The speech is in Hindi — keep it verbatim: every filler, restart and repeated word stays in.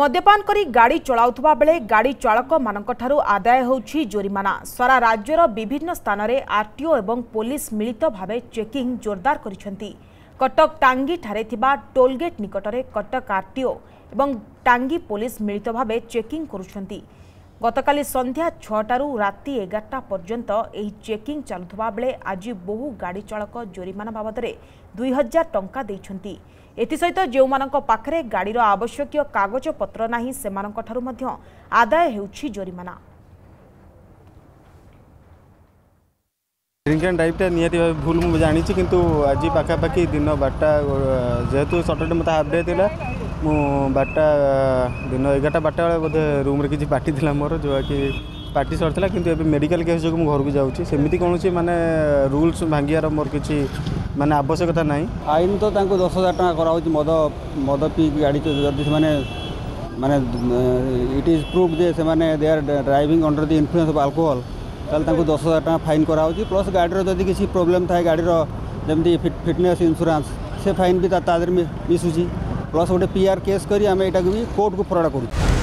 मद्यपान करी गाड़ी चलाउथबा बेले गाड़ी चालक मानक ठारू आदाय होछि जोरिमाना। सारा राज्यर विभिन्न स्थान रे आरटीओ एवं पुलिस मिलित भावे चेकिंग जोरदार करिसेंती। कटक टांगी ठारे थिबा टोलगेट निकटरे कटक आरटीओ एवं टांगी पुलिस मिलित भावे चेकिंग करुछंती। गतकाली संध्या छह ठारू राति एगारटा पर्यंत एही चेकिंग चालुथबा बेले आज बहु गाड़ी चालक जोरिमाना बाबदरे दुई हजार टंका दैछंती। एथि सहित जेउ मानक पाखरे गाड़ीर आवश्यक कागज पत्र नाही सेमानक ठारू मध्य आदाय हेउछि जोरिमाना। ड्रिंक एंड ड्राइव टा नियति भाव भूल मु जानि छि, किंतु आज पाखा पाखी दिन बारटा जेहेतु सटरडे मते हाफ डे थिला, मु बारटा दिन एगारटा बारटा बेले बोधे रूम रे किछि पार्टी थिला मोर, जो कि पार्टी सरथिला किंतु एबे मेडिकल केस जो मु घर को जाउछि। सेमिति कोनोसी माने रूल्स भांगियार मोर किछि माने आवश्यकता नहीं। आईन तो दस हजार टाँग कराऊ मद मद पी गाड़ी जब से माने इट इज प्रूफ जे से माने they are driving under the influence of alcohol ताले दस हजार टाँग फाइन कराऊ। प्लस गाड़ी जब किसी प्रोब्लेम थाए गाड़ी जमी फिटनेस इंश्योरेंस से फाइन भी मिसुची। प्लस गोटे पीआर केस करी आम यहाँ भी कोर्ट को फरड़ा करूँ।